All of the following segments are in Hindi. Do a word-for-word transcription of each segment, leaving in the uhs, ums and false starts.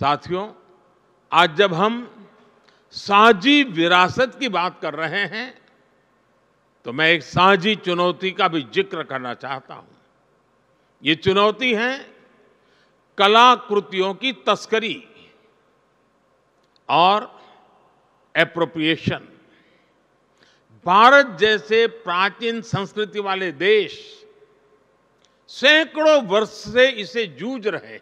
साथियों, आज जब हम साझी विरासत की बात कर रहे हैं तो मैं एक साझी चुनौती का भी जिक्र करना चाहता हूं। ये चुनौती है कलाकृतियों की तस्करी और एप्रोप्रिएशन। भारत जैसे प्राचीन संस्कृति वाले देश सैकड़ों वर्ष से इसे जूझ रहे हैं।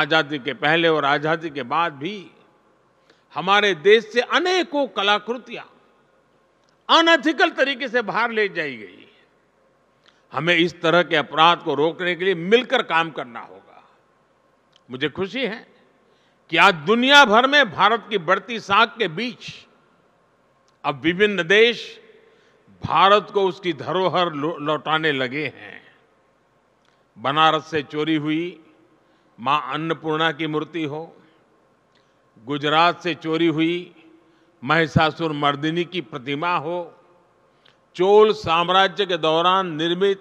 आजादी के पहले और आजादी के बाद भी हमारे देश से अनेकों कलाकृतियां अनएथिकल तरीके से बाहर ले जाई गई। हमें इस तरह के अपराध को रोकने के लिए मिलकर काम करना होगा। मुझे खुशी है कि आज दुनिया भर में भारत की बढ़ती साख के बीच अब विभिन्न देश भारत को उसकी धरोहर लौटाने लगे हैं। बनारस से चोरी हुई मां अन्नपूर्णा की मूर्ति हो, गुजरात से चोरी हुई महिषासुर मर्दिनी की प्रतिमा हो, चोल साम्राज्य के दौरान निर्मित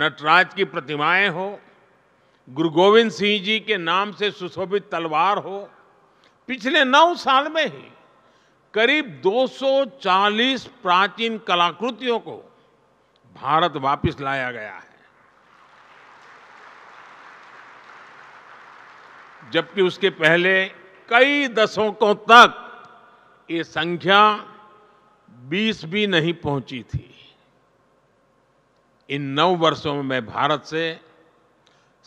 नटराज की प्रतिमाएं हो, गुरु गोविंद सिंह जी के नाम से सुशोभित तलवार हो, पिछले नौ साल में ही करीब दो सौ चालीस प्राचीन कलाकृतियों को भारत वापस लाया गया है, जबकि उसके पहले कई दशकों तक ये संख्या बीस भी नहीं पहुंची थी। इन नौ वर्षों में मैं भारत से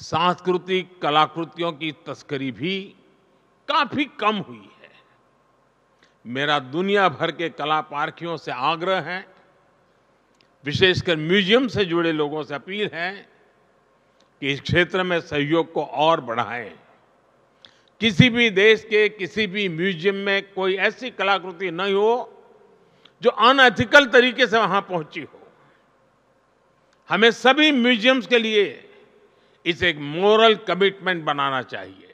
सांस्कृतिक कलाकृतियों की तस्करी भी काफी कम हुई है। मेरा दुनिया भर के कलापार्खियों से आग्रह है, विशेषकर म्यूजियम से जुड़े लोगों से अपील है कि इस क्षेत्र में सहयोग को और बढ़ाएं। किसी भी देश के किसी भी म्यूजियम में कोई ऐसी कलाकृति नहीं हो जो अनएथिकल तरीके से वहां पहुंची हो। हमें सभी म्यूजियम्स के लिए इसे एक मोरल कमिटमेंट बनाना चाहिए।